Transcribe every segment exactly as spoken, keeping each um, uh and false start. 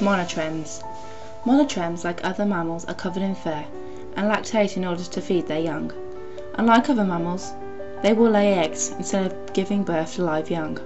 Monotremes. Monotremes, like other mammals, are covered in fur and lactate in order to feed their young. Unlike other mammals, they will lay eggs instead of giving birth to live young.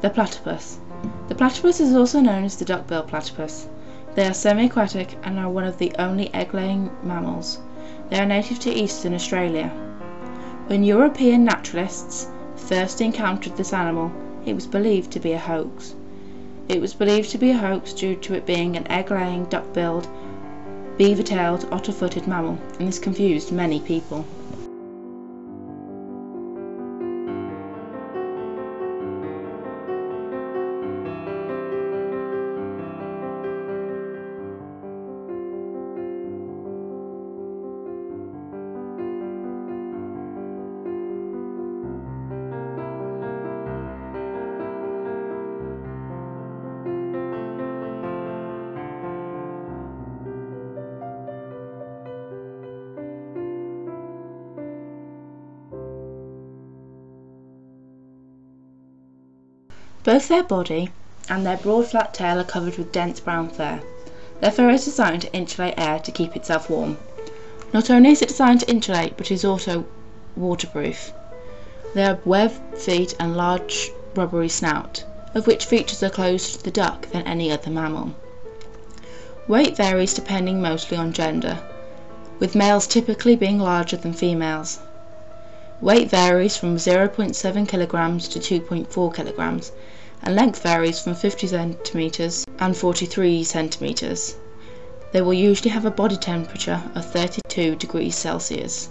The platypus. The platypus is also known as the duck-billed platypus. They are semi-aquatic and are one of the only egg-laying mammals. They are native to eastern Australia. When European naturalists first encountered this animal, it was believed to be a hoax. It was believed to be a hoax due to it being an egg-laying, duck-billed, beaver-tailed, otter-footed mammal, and this confused many people. Both their body and their broad flat tail are covered with dense brown fur. Their fur is designed to insulate air to keep itself warm. Not only is it designed to insulate, but is also waterproof. They have webbed feet and large rubbery snout, of which features are closer to the duck than any other mammal. Weight varies depending mostly on gender, with males typically being larger than females. Weight varies from zero point seven kilograms to two point four kilograms, and length varies from fifty centimeters and forty-three centimeters. They will usually have a body temperature of thirty-two degrees Celsius.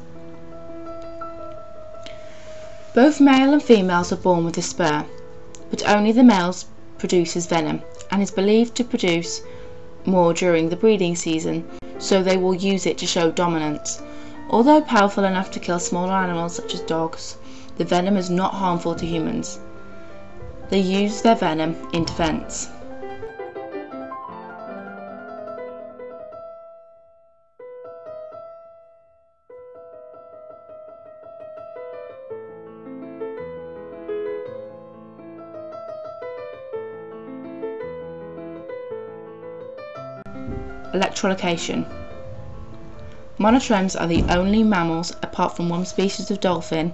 Both male and females are born with this spur, but only the males produces venom and is believed to produce more during the breeding season, so they will use it to show dominance. Although powerful enough to kill smaller animals such as dogs, the venom is not harmful to humans. They use their venom in defense. Electrolocation. Monotremes are the only mammals, apart from one species of dolphin,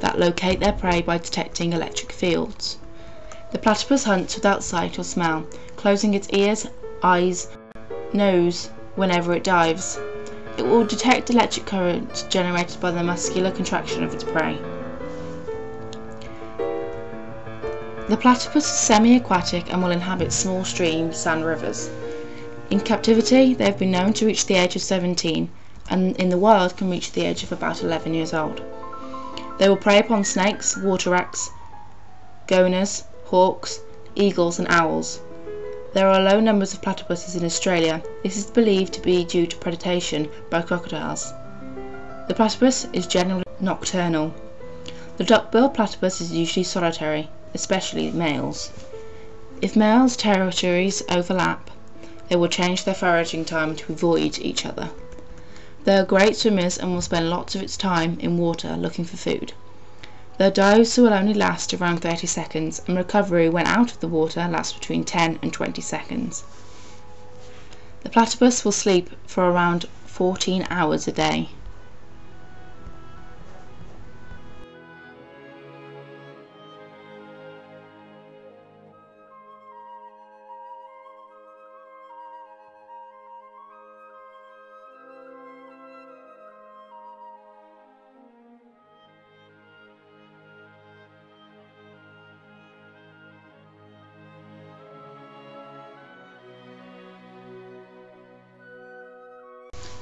that locate their prey by detecting electric fields. The platypus hunts without sight or smell, closing its ears, eyes, nose whenever it dives. It will detect electric currents generated by the muscular contraction of its prey. The platypus is semi-aquatic and will inhabit small streams and rivers. In captivity, they have been known to reach the age of seventeen, and in the wild can reach the age of about eleven years old. They will prey upon snakes, water rats, goannas, hawks, eagles and owls. There are low numbers of platypuses in Australia. This is believed to be due to predation by crocodiles. The platypus is generally nocturnal. The duck-billed platypus is usually solitary, especially males. If males' territories overlap, they will change their foraging time to avoid each other. They are great swimmers and will spend lots of its time in water looking for food. Their dives will only last around thirty seconds, and recovery when out of the water lasts between ten and twenty seconds. The platypus will sleep for around fourteen hours a day.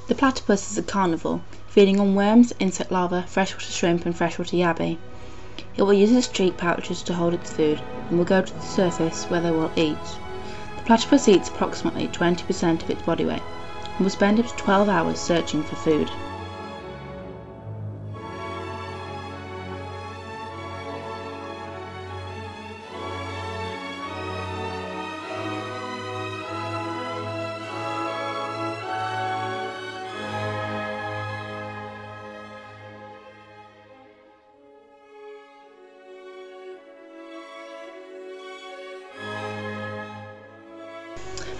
The platypus is a carnivore, feeding on worms, insect larvae, freshwater shrimp and freshwater yabby. It will use its cheek pouches to hold its food and will go to the surface where they will eat. The platypus eats approximately twenty percent of its body weight and will spend up to twelve hours searching for food.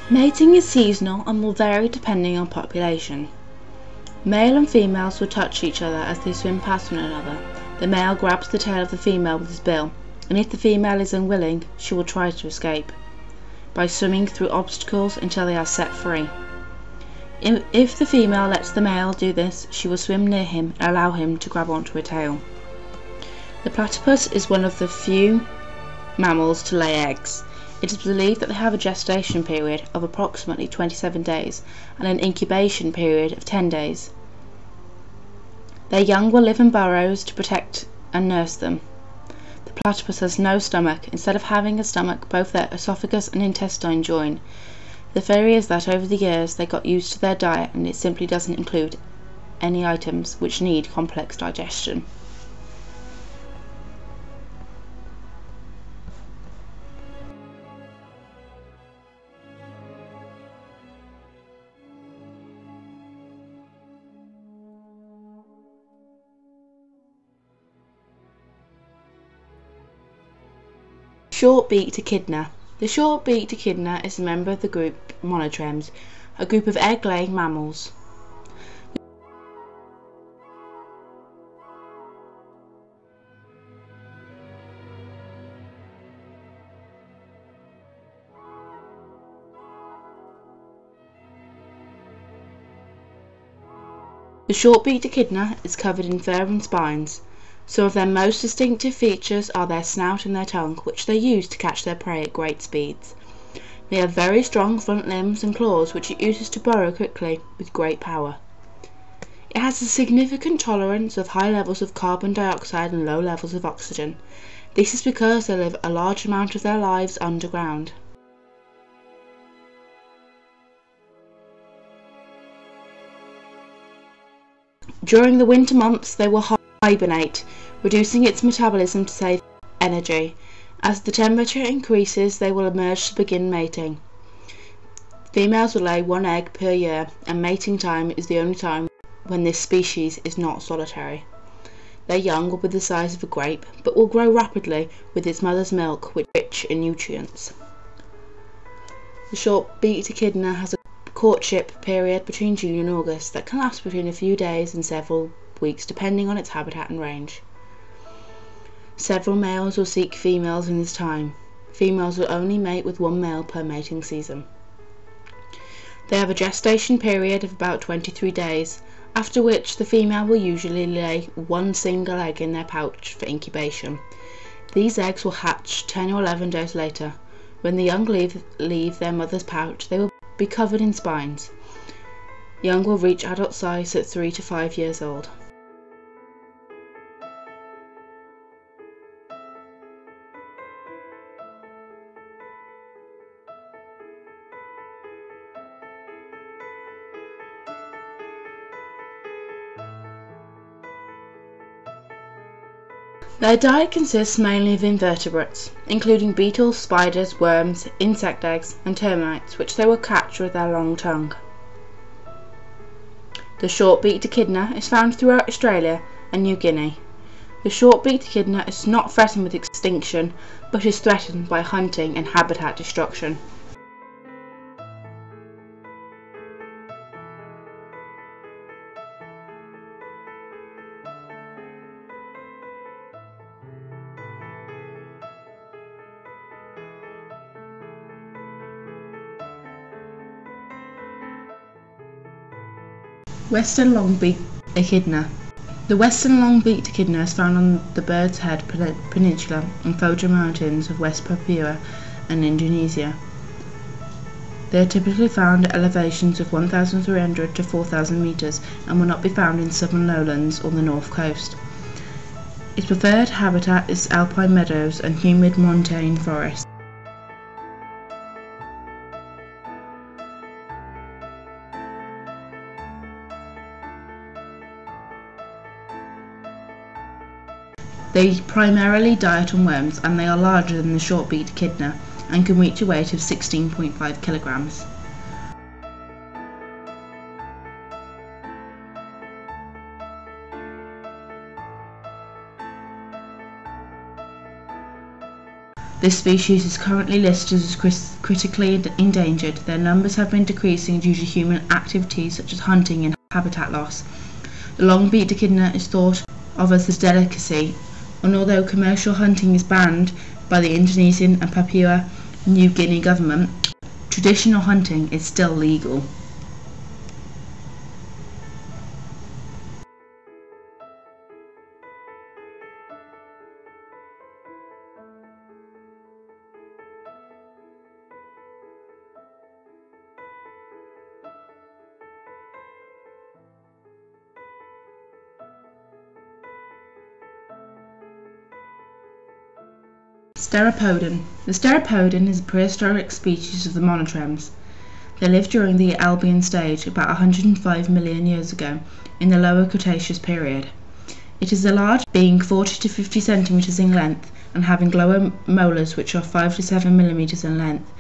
Mating is seasonal and will vary depending on population. Male and females will touch each other as they swim past one another. The male grabs the tail of the female with his bill, and if the female is unwilling, she will try to escape by swimming through obstacles until they are set free. If the female lets the male do this, she will swim near him and allow him to grab onto her tail. The platypus is one of the few mammals to lay eggs. It is believed that they have a gestation period of approximately twenty-seven days and an incubation period of ten days. Their young will live in burrows to protect and nurse them. The platypus has no stomach. Instead of having a stomach, both their esophagus and intestine join. The theory is that over the years they got used to their diet and it simply doesn't include any items which need complex digestion. Short-beaked echidna. The short-beaked echidna is a member of the group Monotremes, a group of egg-laying mammals. The short-beaked echidna is covered in fur and spines. Some of their most distinctive features are their snout and their tongue, which they use to catch their prey at great speeds. They have very strong front limbs and claws, which it uses to burrow quickly with great power. It has a significant tolerance of high levels of carbon dioxide and low levels of oxygen. This is because they live a large amount of their lives underground. During the winter months, they will hibernate, reducing its metabolism to save energy. As the temperature increases, they will emerge to begin mating. Females will lay one egg per year, and mating time is the only time when this species is not solitary. Their young will be the size of a grape, but will grow rapidly with its mother's milk, which is rich in nutrients. The short-beaked echidna has a courtship period between June and August that can last between a few days and several weeks depending on its habitat and range. Several males will seek females in this time. Females will only mate with one male per mating season. They have a gestation period of about twenty-three days, after which the female will usually lay one single egg in their pouch for incubation. These eggs will hatch ten or eleven days later. When the young leave, leave their mother's pouch, they will be covered in spines. Young will reach adult size at three to five years old. Their diet consists mainly of invertebrates, including beetles, spiders, worms, insect eggs and termites, which they will catch with their long tongue. The short-beaked echidna is found throughout Australia and New Guinea. The short-beaked echidna is not threatened with extinction, but is threatened by hunting and habitat destruction. Western-long beaked echidna. The western-long beaked echidna is found on the Bird's Head Peninsula and Foja Mountains of West Papua and Indonesia. They are typically found at elevations of one thousand three hundred to four thousand meters and will not be found in southern lowlands or the north coast. Its preferred habitat is alpine meadows and humid montane forests. They primarily diet on worms, and they are larger than the short-beaked echidna and can reach a weight of sixteen point five kilograms. This species is currently listed as crit critically endangered. Their numbers have been decreasing due to human activities such as hunting and habitat loss. The long-beaked echidna is thought of as a delicacy, and although commercial hunting is banned by the Indonesian and Papua New Guinea government, traditional hunting is still legal. Steropodon. The steropodon is a prehistoric species of the monotremes. They lived during the Albian stage about one hundred five million years ago in the Lower Cretaceous period. It is a large being forty to fifty centimeters in length and having lower molars which are five to seven millimeters in length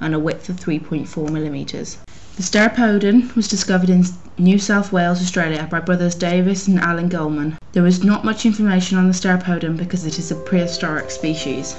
and a width of three point four millimeters. The steropodon was discovered in New South Wales, Australia by brothers Davis and Alan Goldman. There is not much information on the steropodon because it is a prehistoric species.